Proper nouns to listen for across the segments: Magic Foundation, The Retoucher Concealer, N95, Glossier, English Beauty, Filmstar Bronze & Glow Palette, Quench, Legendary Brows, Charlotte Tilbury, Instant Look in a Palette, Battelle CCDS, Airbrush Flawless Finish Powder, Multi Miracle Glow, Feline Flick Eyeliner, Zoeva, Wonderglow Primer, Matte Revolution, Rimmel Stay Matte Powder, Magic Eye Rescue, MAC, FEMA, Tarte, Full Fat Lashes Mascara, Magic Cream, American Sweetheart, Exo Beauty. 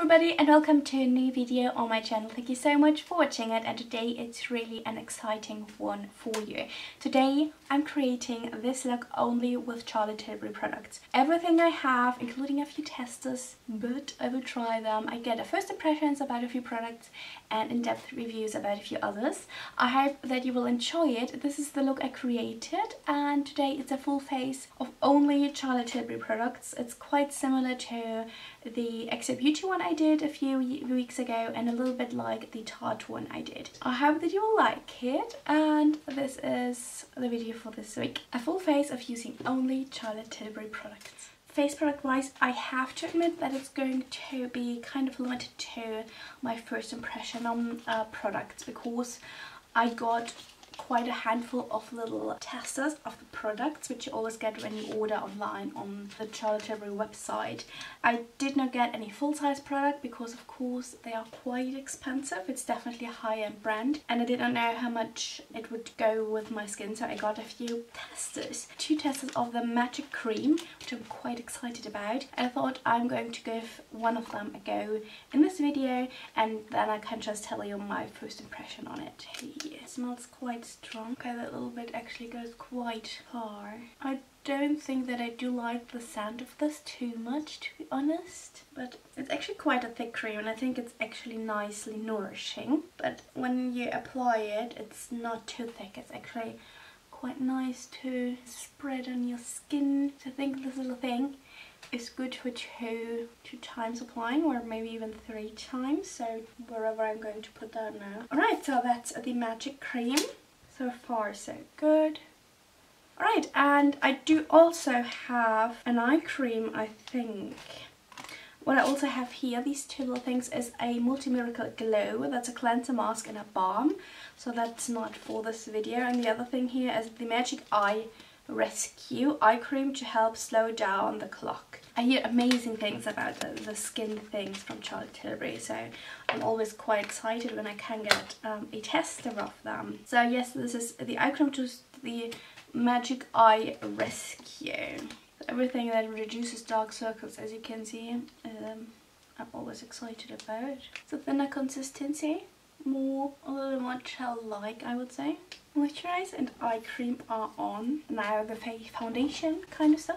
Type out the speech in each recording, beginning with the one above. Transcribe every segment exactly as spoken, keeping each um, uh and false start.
everybody and welcome to a new video on my channel. Thank you so much for watching it, and today it's really an exciting one for you. Today I'm creating this look only with Charlotte Tilbury products. Everything I have, including a few testers, but I will try them. I get a first impressions about a few products and in-depth reviews about a few others. I hope that you will enjoy it. This is the look I created, and today it's a full face of only Charlotte Tilbury products. It's quite similar to the Exo Beauty one I did a few weeks ago and a little bit like the Tarte one I did. I hope that you will like it, and this is the video for this week. A full face of using only Charlotte Tilbury products. Face product wise, I have to admit that it's going to be kind of limited to my first impression on uh, products, because I got quite a handful of little testers of the products, which you always get when you order online on the Charlotte Tilbury website. I did not get any full-size product because of course they are quite expensive. It's definitely a high-end brand, and I did not know how much it would go with my skin, so I got a few testers. Two testers of the Magic Cream, which I'm quite excited about, and I thought I'm going to give one of them a go in this video, and then I can just tell you my first impression on it. Hey, it smells quite strong. Okay, that little bit actually goes quite far. I don't think that I do like the scent of this too much, to be honest, but it's actually quite a thick cream and I think it's actually nicely nourishing, but when you apply it, it's not too thick. It's actually quite nice to spread on your skin. So I think this little thing is good for two two times applying, or maybe even three times, so wherever I'm going to put that now. Alright, so that's the Magic Cream. So far so good. Alright, and I do also have an eye cream, I think. What I also have here, these two little things, is a Multi Miracle Glow. That's a cleanser mask and a balm, so that's not for this video. And the other thing here is the Magic Eye Rescue eye cream to help slow down the clock. I hear amazing things about the, the skin things from Charlotte Tilbury, so I'm always quite excited when I can get um, a tester of them. So yes, this is the eye cream to the Magic Eye Rescue. Everything that reduces dark circles, as you can see, um, I'm always excited about. So thinner consistency, more, a little more gel-like, I would say. Moisturizer and eye cream are on. Now the face foundation kind of stuff.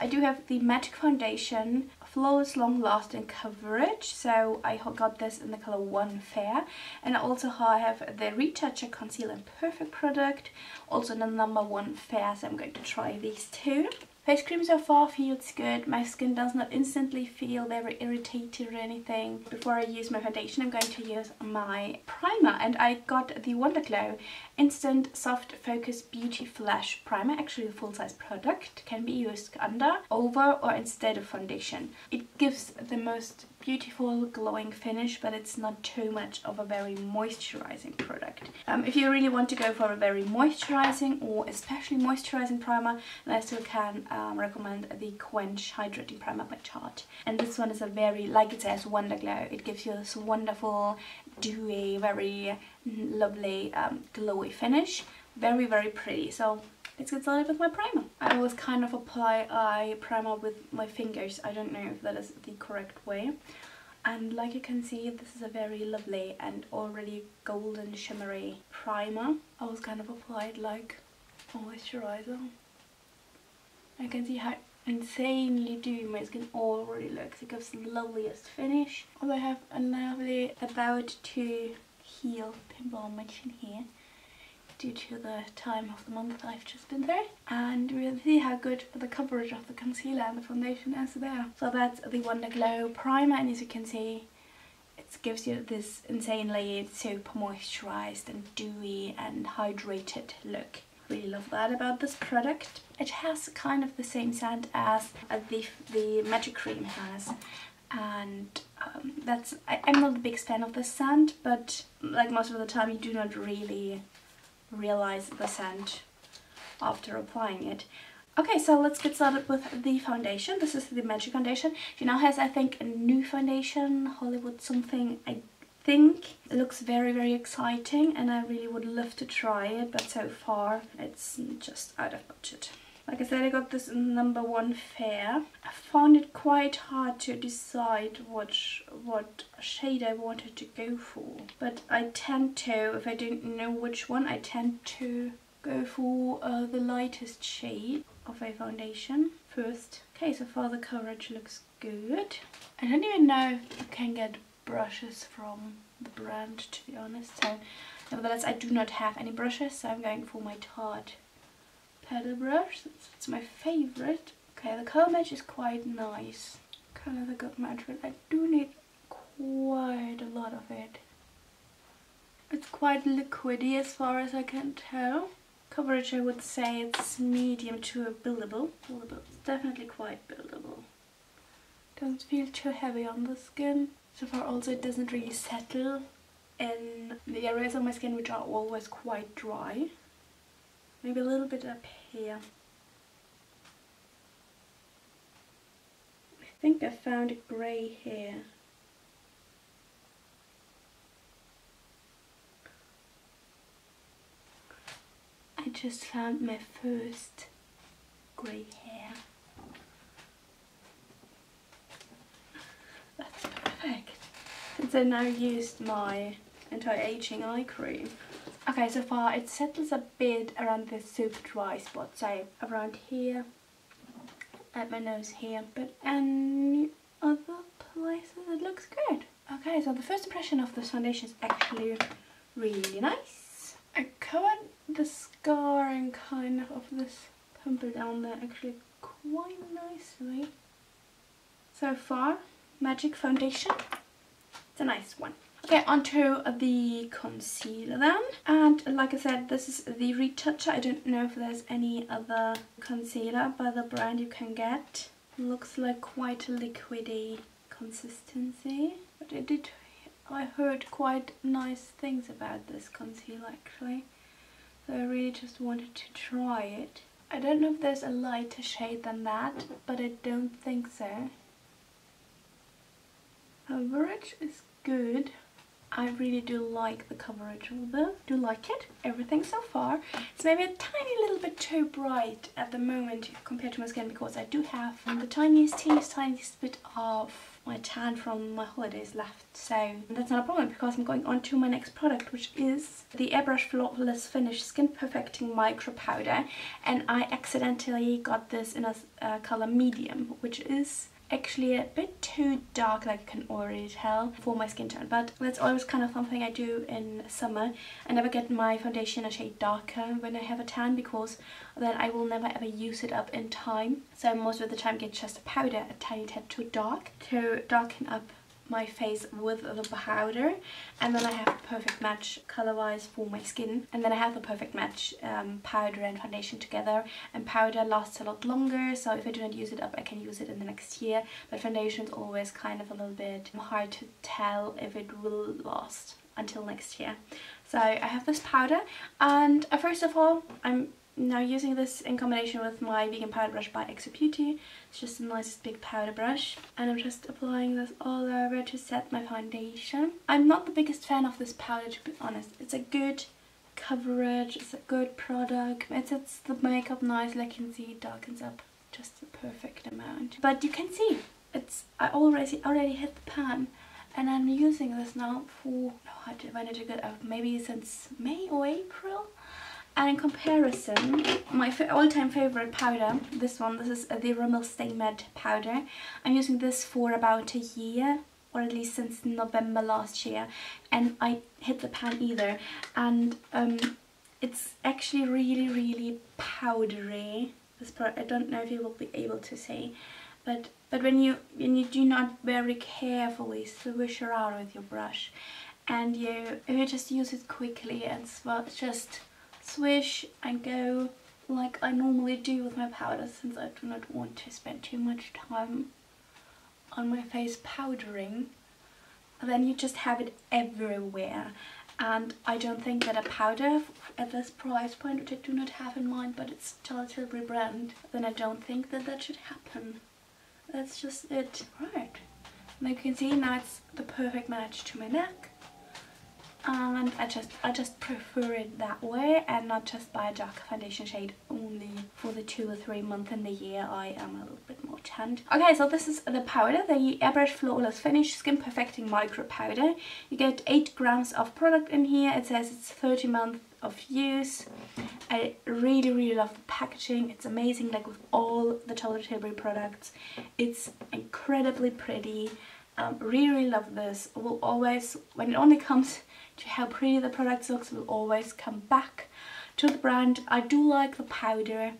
I do have the Magic Foundation Flawless Long Lasting Coverage, so I got this in the color One Fair, and also I have the Retoucher Concealer and Perfect product, also in the number One Fair, so I'm going to try these two. Face cream so far feels good. My skin does not instantly feel very irritated or anything. Before I use my foundation, I'm going to use my primer, and I got the Wonderglow Instant Soft Focus Beauty Flash Primer, actually a full-size product. Can be used under, over, or instead of foundation. It gives the most beautiful glowing finish, but it's not too much of a very moisturizing product. Um, if you really want to go for a very moisturizing or especially moisturizing primer, then I still can um, recommend the Quench Hydrating Primer by Tarte. And this one is a very, like it says, Wonderglow. It gives you this wonderful, dewy, very lovely, um, glowy finish. Very, very pretty. So let's get started with my primer. I always kind of apply eye primer with my fingers. I don't know if that is the correct way. And like you can see, this is a very lovely and already golden shimmery primer. I always kind of apply it like a moisturizer. I can see how insanely dewy my skin already looks. It gives the loveliest finish. I have a lovely about to heal pimple on my chin here, due to the time of the month I've just been through. And we'll see how good the coverage of the concealer and the foundation is there. So that's the Wonderglow Primer, and as you can see, it gives you this insanely super moisturized and dewy and hydrated look. Really love that about this product. It has kind of the same scent as the, the Magic Cream has. And um, that's, I, I'm not the biggest fan of this scent, but like most of the time you do not really realize the scent after applying it. Okay, so let's get started with the foundation. This is the Magic Foundation. She now has, I think, a new foundation, Hollywood something, I think. It looks very, very exciting, and I really would love to try it, but so far it's just out of budget. Like I said, I got this in number one fair. I found it quite hard to decide which, what shade I wanted to go for. But I tend to, if I don't know which one, I tend to go for uh, the lightest shade of a foundation first. Okay, so far the coverage looks good. I don't even know if you can get brushes from the brand, to be honest. So, nevertheless, I do not have any brushes, so I'm going for my Tarte Paddle brush. It's my favorite. Okay, the color match is quite nice. Kind of a good match, but I do need quite a lot of it. It's quite liquidy as far as I can tell. Coverage, I would say it's medium to buildable. Buildable. It's definitely quite buildable. Doesn't feel too heavy on the skin. So far, also, it doesn't really settle in the areas of my skin which are always quite dry. Maybe a little bit up here. I think I found a grey here. I just found my first grey hair. That's perfect. Since I now used my anti-aging eye cream. Okay, so far it settles a bit around this super dry spot, so around here, at my nose here, but any other places it looks good. Okay, so the first impression of this foundation is actually really nice. I covered the scarring kind of of this pimple down there actually quite nicely. So far, Magic Foundation, it's a nice one. Okay, onto the concealer then. And like I said, this is the Retoucher. I don't know if there's any other concealer by the brand you can get. Looks like quite a liquidy consistency. But I did, I heard quite nice things about this concealer actually. So I really just wanted to try it. I don't know if there's a lighter shade than that, but I don't think so. Coverage is good. I really do like the coverage of this. Do like it. Everything so far. It's maybe a tiny little bit too bright at the moment compared to my skin because I do have the tiniest, tiniest, tiniest bit of my tan from my holidays left. So that's not a problem because I'm going on to my next product, which is the Airbrush Flawless Finish Skin Perfecting Micro Powder. And I accidentally got this in a uh, color medium, which is actually a bit too dark, like you can already tell, for my skin tone, but that's always kind of something I do in summer. I never get my foundation a shade darker when I have a tan because then I will never ever use it up in time. So most of the time get just a powder, a tiny tad too dark, to darken up my face with the powder, and then I have a perfect match color-wise for my skin, and then I have the perfect match um, powder and foundation together. And powder lasts a lot longer, so if I do not use it up, I can use it in the next year. But foundation is always kind of a little bit hard to tell if it will last until next year. So I have this powder, and uh, first of all, I'm now using this in combination with my vegan powder brush by Exo Beauty. It's just the nicest big powder brush, and I'm just applying this all over to set my foundation. I'm not the biggest fan of this powder, to be honest. It's a good coverage, it's a good product, it sets the makeup nice, like you can see it darkens up just the perfect amount. But you can see, it's I already, already hit the pan. And I'm using this now for, oh, when did I get out? Maybe since May or April? And in comparison, my all-time favorite powder, this one, this is the Rimmel Stay Matte Powder. I'm using this for about a year, or at least since November last year, and I hit the pan either. And um, it's actually really, really powdery. This part, I don't know if you will be able to see, but but when you when you do not very carefully swish around with your brush, and you if you just use it quickly and just swish and go like I normally do with my powder, since I do not want to spend too much time on my face powdering, and then you just have it everywhere. And I don't think that a powder at this price point, which I do not have in mind, but it's Charlotte Tilbury brand, then I don't think that that should happen. That's just it. Right, and you can see now it's the perfect match to my neck, and I just I just prefer it that way and not just buy a dark foundation shade only for the two or three months in the year. I am a little bit more tanned. Okay, so this is the powder, the Airbrush Flawless Finish Skin Perfecting Micro Powder. You get eight grams of product in here. It says it's thirty months of use. I really really love the packaging. It's amazing, like with all the Charlotte Tilbury products. It's incredibly pretty. Um, really, really love this. Will always, when it only comes to how pretty the product looks, will always come back to the brand. I do like the powder.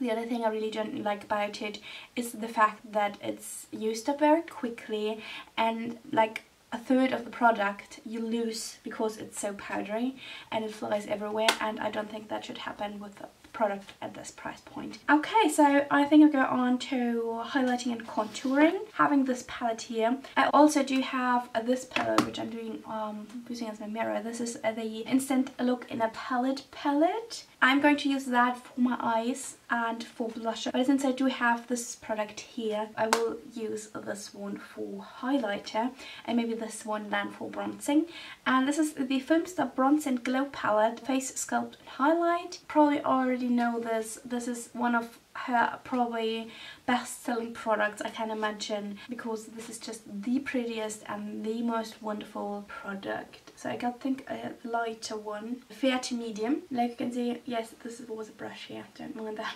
The other thing I really don't like about it is the fact that it's used up very quickly, and like a third of the product you lose because it's so powdery and it flies everywhere, and I don't think that should happen with the product at this price point. Okay, so I think I'll go on to highlighting and contouring, having this palette here. I also do have uh, this palette which I'm doing um, using as my mirror. This is uh, the Instant Look in a Palette palette. I'm going to use that for my eyes and for blusher, but since I do have this product here, I will use this one for highlighter and maybe this one then for bronzing. And this is the Filmstar Bronze and Glow Palette, Face Sculpt and Highlight. Probably already know this. This is one of her probably best selling products, I can imagine, because this is just the prettiest and the most wonderful product. So I got, think, a lighter one, fair to medium. Like you can see, yes, this was a brush here, don't mind that.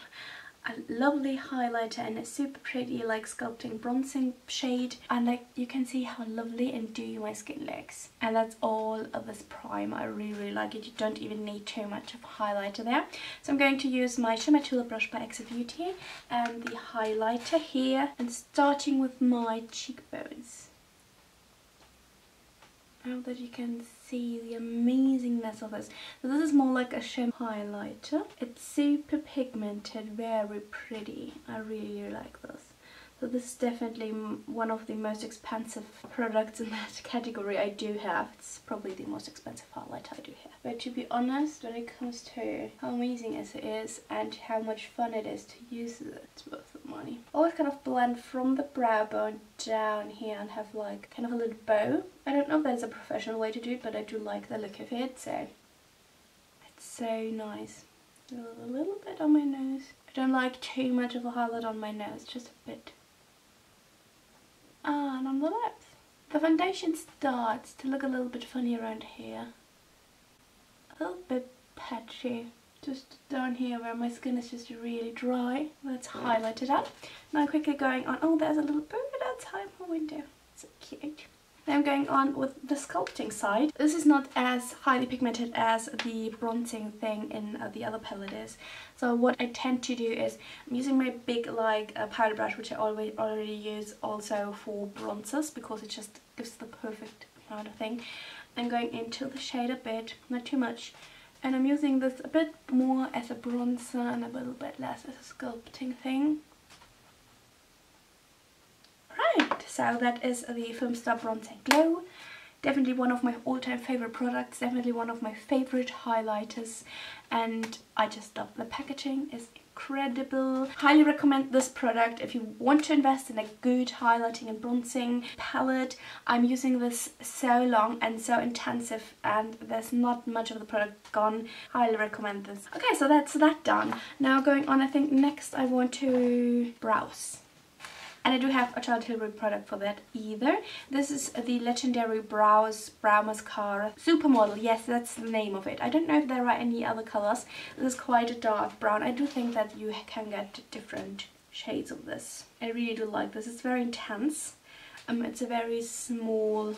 A lovely highlighter and a super pretty, like, sculpting bronzing shade, and like you can see how lovely and dewy my skin looks. And that's all of this primer. I really really like it. You don't even need too much of a highlighter there. So I'm going to use my shimmer tool brush by Exo Beauty and the highlighter here, and starting with my cheekbones. I hope that you can see the amazingness of this. So this is more like a shimmer highlighter. It's super pigmented, very pretty. I really, really like this. So this is definitely one of the most expensive products in that category I do have. It's probably the most expensive highlighter I do have. But to be honest, when it comes to how amazing it is and how much fun it is to use it, it's worth the money. Always kind of blend from the brow bone down here and have like kind of a little bow. I don't know if that's a professional way to do it, but I do like the look of it, so it's so nice. A little bit on my nose. I don't like too much of a highlight on my nose, just a bit. And on the lips. The foundation starts to look a little bit funny around here. A little bit patchy. Just down here where my skin is just really dry. Let's highlight it up. Now quickly going on. Oh, there's a little bird outside my window. So cute. Now I'm going on with the sculpting side. This is not as highly pigmented as the bronzing thing in uh, the other palette is. So what I tend to do is I'm using my big like uh, powder brush, which I always already use also for bronzers because it just gives the perfect amount of thing. I'm going into the shade a bit, not too much. And I'm using this a bit more as a bronzer and a little bit less as a sculpting thing. So that is the Filmstar Bronze and Glow. Definitely one of my all-time favorite products, definitely one of my favorite highlighters, and I just love the packaging. It's incredible. Highly recommend this product if you want to invest in a good highlighting and bronzing palette. I'm using this so long and so intensive, and there's not much of the product gone. Highly recommend this. Okay, so that's that done. Now going on, I think next I want to brows. And I do have a Charlotte Tilbury product for that either. This is the Legendary Brows Brow Mascara. Supermodel, yes, that's the name of it. I don't know if there are any other colors. This is quite a dark brown. I do think that you can get different shades of this. I really do like this. It's very intense. Um, it's a very small,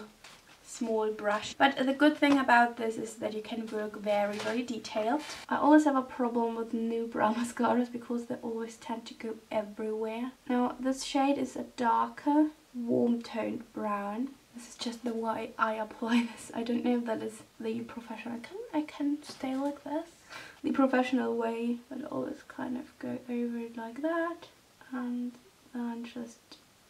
small brush. But the good thing about this is that you can work very, very detailed. I always have a problem with new brow mascaras because they always tend to go everywhere. Now this shade is a darker, warm-toned brown. This is just the way I apply this. I don't know if that is the professional. Can I can stay like this? The professional way, but always kind of go over it like that and then just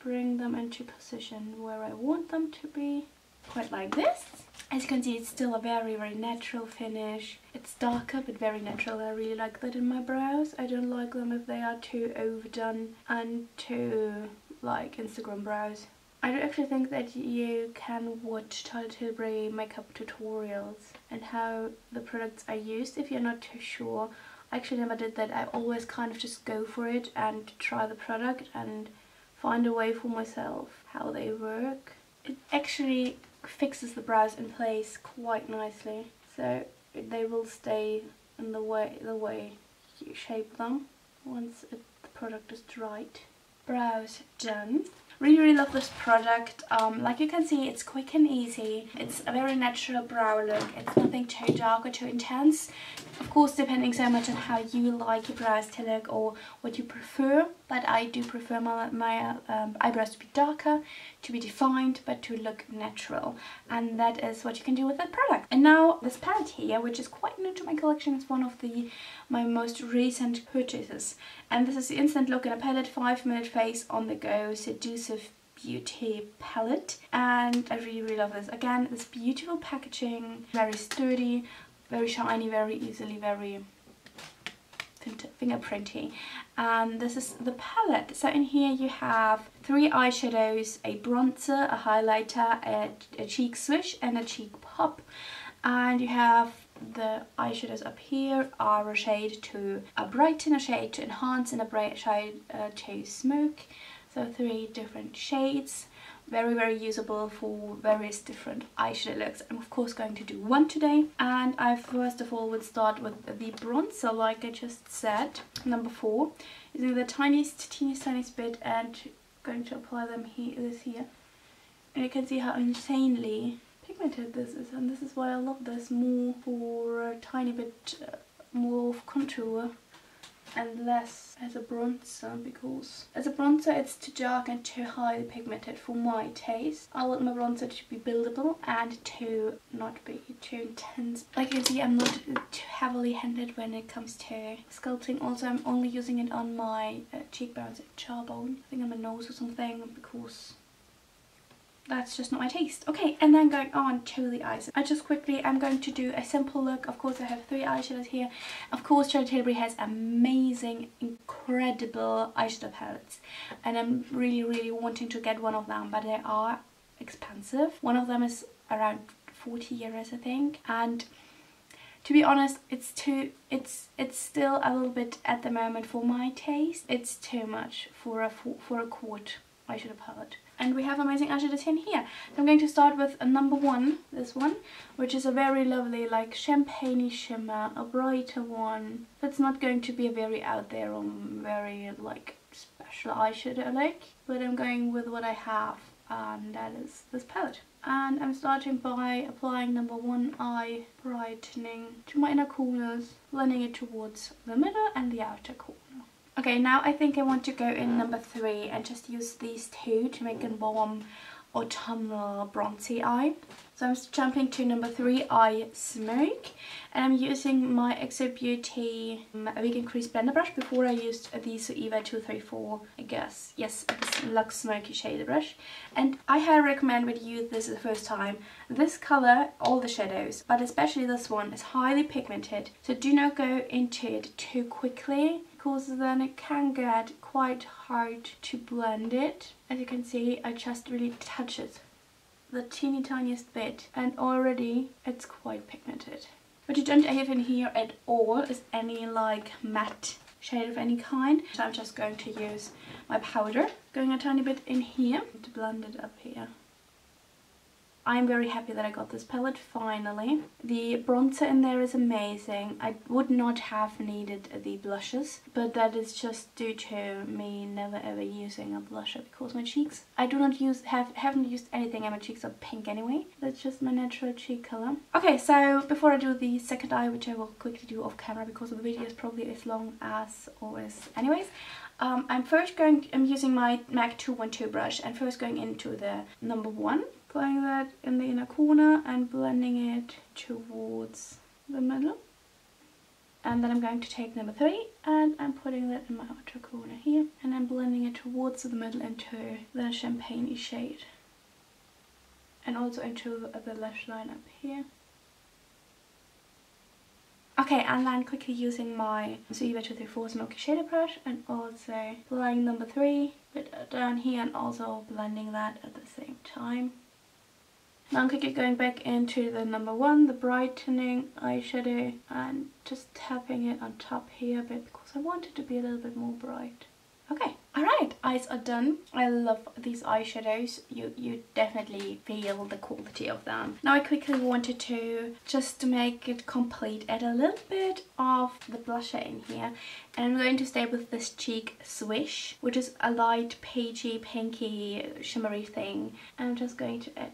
bring them into position where I want them to be. Quite like this. As you can see, it's still a very very natural finish. It's darker but very natural. I really like that in my brows. I don't like them if they are too overdone and too like Instagram brows. I do actually think that you can watch Charlotte Tilbury makeup tutorials and how the products are used if you're not too sure. I actually never did that. I always kind of just go for it and try the product and find a way for myself how they work. It actually fixes the brows in place quite nicely, so they will stay in the way the way you shape them once it, the product is dried. Brows done. Really, really love this product. Um, like you can see, it's quick and easy. It's a very natural brow look. It's nothing too dark or too intense. Of course, depending so much on how you like your brows to look or what you prefer. But I do prefer my, my um, eyebrows to be darker, to be defined, but to look natural. And that is what you can do with that product. And now this palette here, which is quite new to my collection, is one of the my most recent purchases. And this is the Instant Look in a Palette five minute Face on the Go Seduce Beauty palette, and I really really love this. Again, this beautiful packaging, very sturdy, very shiny, very easily, very fingerprinty. And this is the palette. So in here you have three eyeshadows, a bronzer, a highlighter, a, a cheek swish and a cheek pop. And you have the eyeshadows up here are a shade to a brighten, a shade to enhance, and a bright shade uh, to smoke. So three different shades, very very usable for various different eyeshadow looks. I'm of course going to do one today, and I first of all would start with the bronzer, like I just said, number four, using the tiniest, teeniest, tiniest bit and going to apply them here, this here. And you can see how insanely pigmented this is, and this is why I love this more for a tiny bit uh, more of contour and less as a bronzer, because as a bronzer it's too dark and too highly pigmented for my taste. I want my bronzer to be buildable and to not be too intense. Like you can see, I'm not too heavily handed when it comes to sculpting. Also, I'm only using it on my uh, cheekbones and jaw bone, I think on my nose or something, because that's just not my taste. Okay, and then going on to the eyes. I just quickly, I'm going to do a simple look. Of course, I have three eyeshadows here. Of course, Charlotte Tilbury has amazing, incredible eyeshadow palettes. And I'm really, really wanting to get one of them, but they are expensive. One of them is around forty euros, I think. And to be honest, it's too, it's it's still a little bit at the moment for my taste. It's too much for a, for, for a quart eyeshadow palette. And we have amazing eyeshadows in here. So I'm going to start with a number one, this one, which is a very lovely, like, champagne-y shimmer, a brighter one. That's not going to be a very out there or very, like, special eyeshadow look, but I'm going with what I have, and that is this palette. And I'm starting by applying number one eye brightening to my inner corners, blending it towards the middle and the outer corner. Okay, now I think I want to go in number three and just use these two to make a warm autumnal bronzy eye. So I'm jumping to number three, Eye Smoke, and I'm using my Exo Beauty Vegan Crease Blender brush. Before I used the Zoeva two thirty-four, I guess. Yes, it's Luxe Smoky Shader brush. And I highly recommend when you use this the first time. This color, all the shadows, but especially this one, is highly pigmented. So do not go into it too quickly, because then it can get quite hard to blend it. As you can see, I just really touch it the teeny tiniest bit and already it's quite pigmented. What you don't have in here at all is any like matte shade of any kind. So I'm just going to use my powder, going a tiny bit in here to blend it up here. I'm very happy that I got this palette finally. The bronzer in there is amazing. I would not have needed the blushes, but that is just due to me never ever using a blusher, because my cheeks, I do not use, have, haven't used anything, and my cheeks are pink anyway. That's just my natural cheek color. Okay, so before I do the second eye, which I will quickly do off camera because the video is probably as long as always anyways, um, I'm first going, I'm using my MAC two twelve brush and first going into the number one. Applying that in the inner corner and blending it towards the middle. And then I'm going to take number three and I'm putting that in my outer corner here. And I'm blending it towards the middle into the champagne-y shade. And also into the lash line up here. Okay, and then quickly using my Zoeva two thirty-four Smoky Shader brush and also line number three bit down here and also blending that at the same time. Now I'm quickly going back into the number one, the brightening eyeshadow, and just tapping it on top here a bit because I want it to be a little bit more bright. Okay, alright, eyes are done. I love these eyeshadows. You you definitely feel the quality of them. Now I quickly wanted to, just to make it complete, add a little bit of the blusher in here. And I'm going to stay with this cheek Swish, which is a light, peachy, pinky, shimmery thing. And I'm just going to add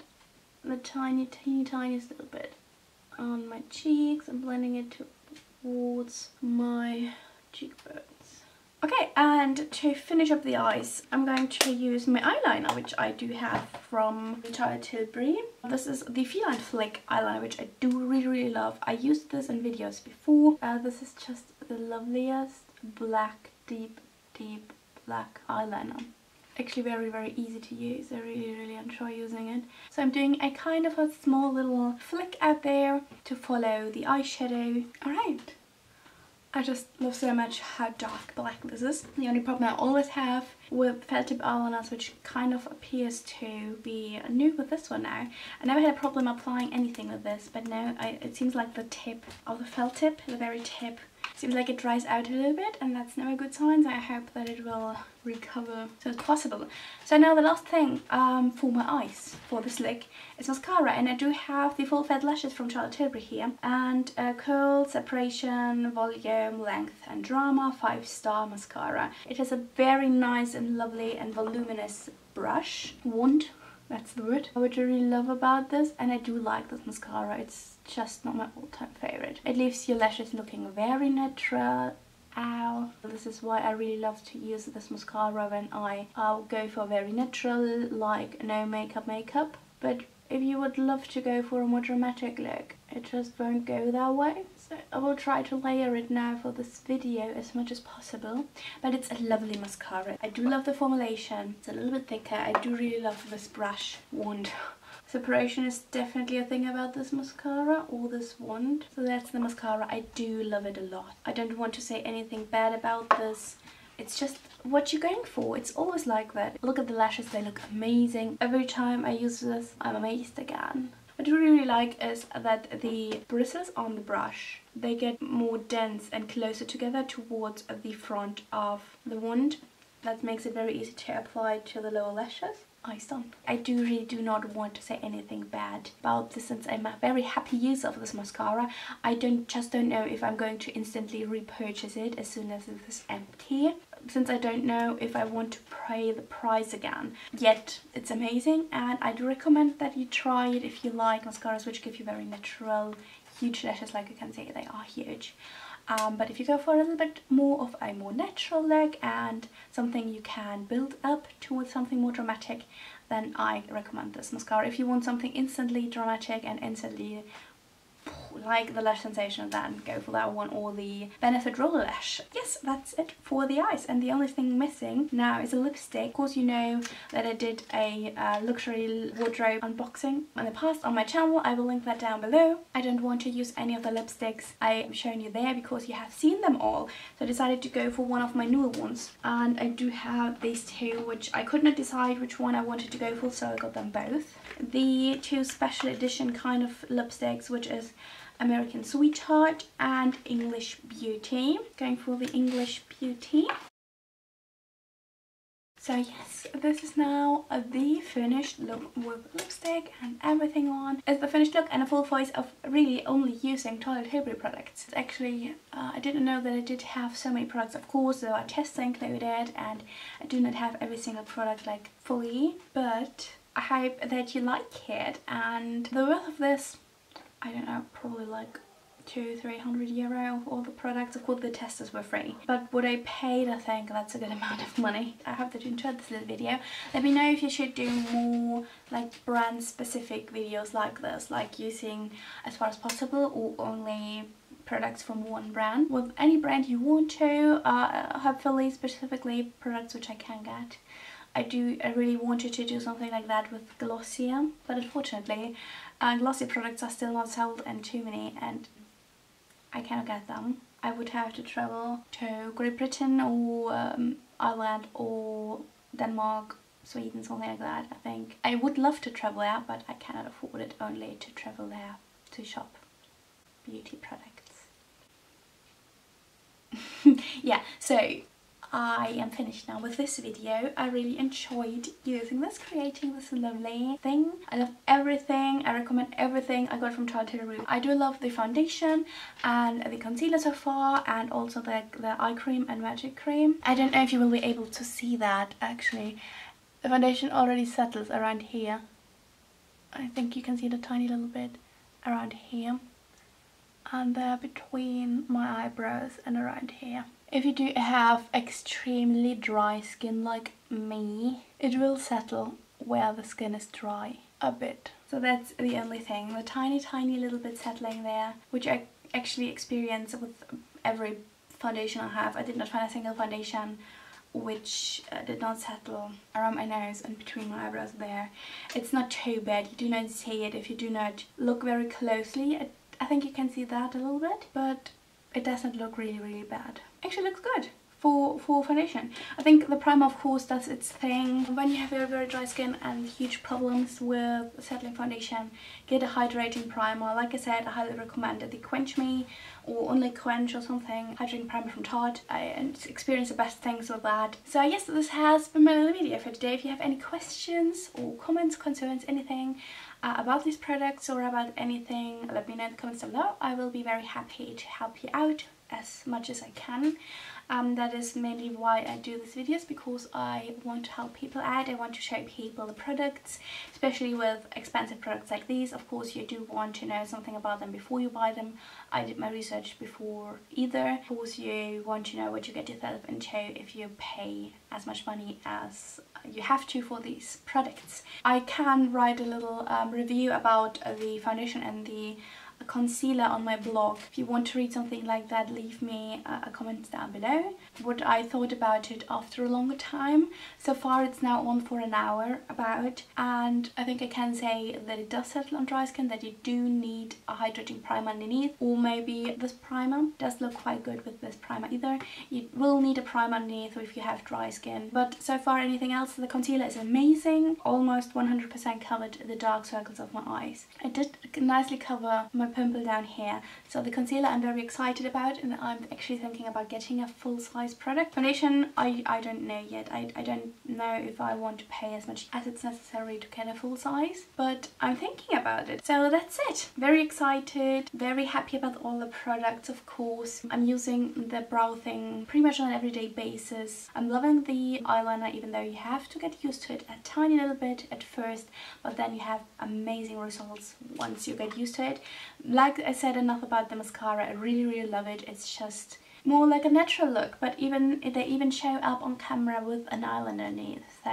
the tiny, teeny, tiniest little bit on my cheeks. I'm blending it towards my cheekbone. Okay, and to finish up the eyes, I'm going to use my eyeliner, which I do have from Charlotte Tilbury. This is the Feline Flick Eyeliner, which I do really, really love. I used this in videos before. Uh, this is just the loveliest black, deep, deep black eyeliner. Actually very, very easy to use. I really, really enjoy using it. So I'm doing a kind of a small little flick out there to follow the eyeshadow. All right. I just love so much how dark black this is. The only problem I always have with felt tip eyeliners, which kind of appears to be new with this one now. I never had a problem applying anything with this, but now I, it seems like the tip of the felt tip, the very tip, seems like it dries out a little bit, and that's not a good sign, so I hope that it will recover as soon as possible. So now the last thing um, for my eyes, for this look, is mascara, and I do have the Full Fat Lashes from Charlotte Tilbury here, and uh, Curl, Separation, Volume, Length and Drama five star Mascara. It has a very nice and lovely and voluminous brush, wand, that's the word, which I really love about this, and I do like this mascara. It's just not my all-time favorite. It leaves your lashes looking very natural. Ow. This is why I really love to use this mascara when I I'll go for very natural, like no makeup makeup. But if you would love to go for a more dramatic look, it just won't go that way. So I will try to layer it now for this video as much as possible. But it's a lovely mascara. I do love the formulation. It's a little bit thicker. I do really love this brush wand. Separation is definitely a thing about this mascara, or this wand. So that's the mascara. I do love it a lot. I don't want to say anything bad about this. It's just what you're going for. It's always like that. Look at the lashes, they look amazing. Every time I use this, I'm amazed again. What I really like is that the bristles on the brush, they get more dense and closer together towards the front of the wand. That makes it very easy to apply to the lower lashes. Eyes done. I do really do not want to say anything bad about this, since I'm a very happy user of this mascara. I don't just don't know if I'm going to instantly repurchase it as soon as it is empty, since I don't know if I want to pay the price again. Yet it's amazing, and I do recommend that you try it if you like mascaras which give you very natural, huge lashes, like you can see they are huge. Um, but if you go for a little bit more of a more natural look and something you can build up towards something more dramatic, then I recommend this mascara. If you want something instantly dramatic and instantly like the lash sensation, then go for that one, or the Benefit Roller Lash. Yes, that's it for the eyes, and the only thing missing now is a lipstick. Of course, you know that I did a uh, luxury wardrobe unboxing in the past on my channel. I will link that down below. I don't want to use any of the lipsticks I'm showing you there because you have seen them all, so I decided to go for one of my newer ones, and I do have these two, which I could not decide which one I wanted to go for, so I got them both. The two special edition kind of lipsticks, which is American Sweetheart and English Beauty. Going for the English Beauty. So yes, this is now the finished look with lipstick and everything on. It's the finished look and a full face of really only using Charlotte Tilbury products. It's actually, uh, I didn't know that I did have so many products, of course, there are tests included, and I do not have every single product like fully, but I hope that you like it, and the worth of this, I don't know, probably like two, three hundred euro for all the products. Of course, the testers were free, but what I paid, I think that's a good amount of money. I hope that you enjoyed this little video. Let me know if you should do more like brand specific videos like this, like using as far as possible or only products from one brand, with any brand you want to, uh, hopefully specifically products which I can get. I do, I really wanted to do something like that with Glossier, but unfortunately uh, Glossier products are still not sold in Germany, and I cannot get them. I would have to travel to Great Britain or um, Ireland or Denmark, Sweden, something like that, I think. I would love to travel there, but I cannot afford it, only to travel there to shop beauty products. Yeah, so I am finished now with this video. I really enjoyed using this, creating this lovely thing. I love everything. I recommend everything I got from Charlotte Tilbury. I do love the foundation and the concealer so far, and also the, the eye cream and magic cream. I don't know if you will be able to see that actually. The foundation already settles around here. I think you can see it a tiny little bit around here. And there between my eyebrows and around here. If you do have extremely dry skin like me, it will settle where the skin is dry a bit. So that's the only thing, the tiny tiny little bit settling there, which I actually experience with every foundation I have. I did not find a single foundation which uh, did not settle around my nose and between my eyebrows there. It's not too bad, you do not see it if you do not look very closely. I, I think you can see that a little bit, but it doesn't look really really bad. Actually looks good for, for foundation. I think the primer of course does its thing. When you have very very dry skin and huge problems with settling foundation, get a hydrating primer. Like I said, I highly recommend the Quench Me or Only Quench or something. Hydrating primer from Tarte. I experience the best things with that. So yes, this has been my little video for today. If you have any questions or comments, concerns, anything Uh, about these products or about anything, let me know in the comments down below. I will be very happy to help you out as much as I can. Um, that is mainly why I do these videos, because I want to help people out. I want to show people the products, especially with expensive products like these. Of course you do want to know something about them before you buy them. I did my research before either. Of course you want to know what you get yourself into if you pay as much money as you have to for these products. I can write a little um, review about the foundation and the concealer on my blog. If you want to read something like that, leave me a comment down below what I thought about it after a longer time. So far it's now on for an hour about, and I think I can say that it does settle on dry skin, that you do need a hydrating primer underneath, or maybe this primer does look quite good with this primer either. You will need a primer underneath if you have dry skin, but so far anything else. The concealer is amazing, almost one hundred percent covered the dark circles of my eyes. It did nicely cover my pimple down here, so the concealer I'm very excited about, and I'm actually thinking about getting a full-size product. Foundation, I, I don't know yet. I, I don't know if I want to pay as much as it's necessary to get a full size, but I'm thinking about it. So that's it. Very excited, very happy about all the products, of course. I'm using the brow thing pretty much on an everyday basis. I'm loving the eyeliner, even though you have to get used to it a tiny little bit at first, but then you have amazing results once you get used to it. Like I said enough about the mascara, I really really love it. It's just more like a natural look, but even they even show up on camera with an eyeliner underneath, so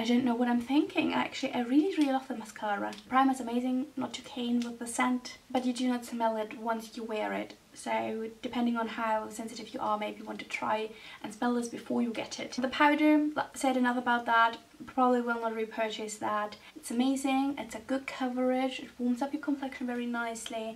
I don't know what I'm thinking actually. I really really love the mascara. Primer is amazing, not too keen with the scent, but you do not smell it once you wear it. So depending on how sensitive you are, maybe you want to try and smell this before you get it. The powder, said enough about that, probably will not repurchase that. It's amazing, it's a good coverage, it warms up your complexion very nicely.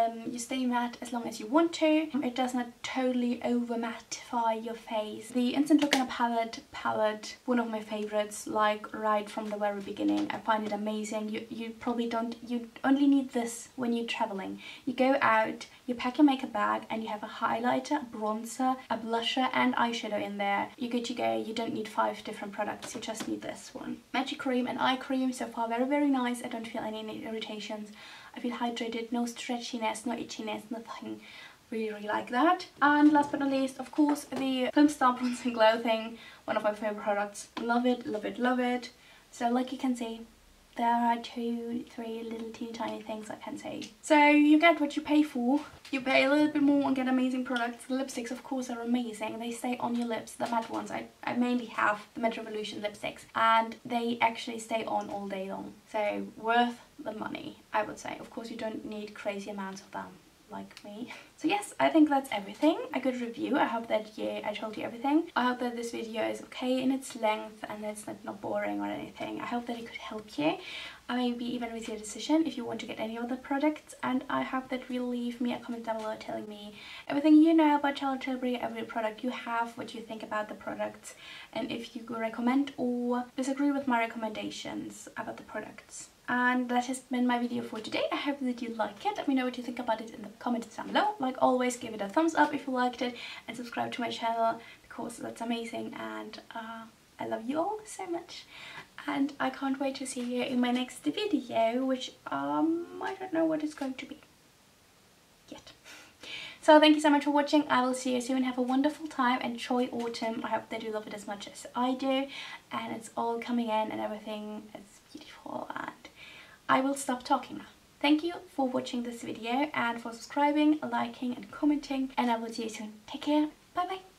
Um, you stay matte as long as you want to. It does not totally over mattify your face. The Instant Look in a Palette palette, one of my favorites, like right from the very beginning. I find it amazing. You, you probably don't, you only need this when you're traveling. You go out, you pack your makeup bag, and you have a highlighter, a bronzer, a blusher, and eyeshadow in there. You're good to go. You don't need five different products. You just need this one. Magic cream and eye cream, so far very, very nice. I don't feel any irritations. I feel hydrated, no stretchiness, no itchiness, nothing. Really, really like that. And last but not least, of course, the Filmstar Bronze and Glow thing, one of my favorite products. Love it, love it, love it. So like you can see, there are two, three little teeny tiny things I can say. So you get what you pay for. You pay a little bit more and get amazing products. The lipsticks, of course, are amazing. They stay on your lips, the matte ones. I, I mainly have the Matte Revolution lipsticks, and they actually stay on all day long. So worth the money, I would say. Of course, you don't need crazy amounts of them. like me. So yes, I think that's everything. A good review. I hope that yeah, I told you everything. I hope that this video is okay in its length and that it's not, not boring or anything. I hope that it could help you, maybe even with your decision if you want to get any of the products. And I hope that you'll leave me a comment down below telling me everything you know about Charlotte Tilbury, every product you have, what you think about the products, and if you could recommend or disagree with my recommendations about the products. And that has been my video for today. I hope that you like it. Let me know what you think about it in the comments down below. Like always, give it a thumbs up if you liked it and subscribe to my channel because that's amazing. And uh, I love you all so much. And I can't wait to see you in my next video, which um I don't know what it's going to be yet. So thank you so much for watching. I will see you soon. Have a wonderful time. Enjoy autumn. I hope that you love it as much as I do. And it's all coming in and everything is beautiful. And I will stop talking now. Thank you for watching this video and for subscribing, liking and commenting. And I will see you soon. Take care. Bye bye.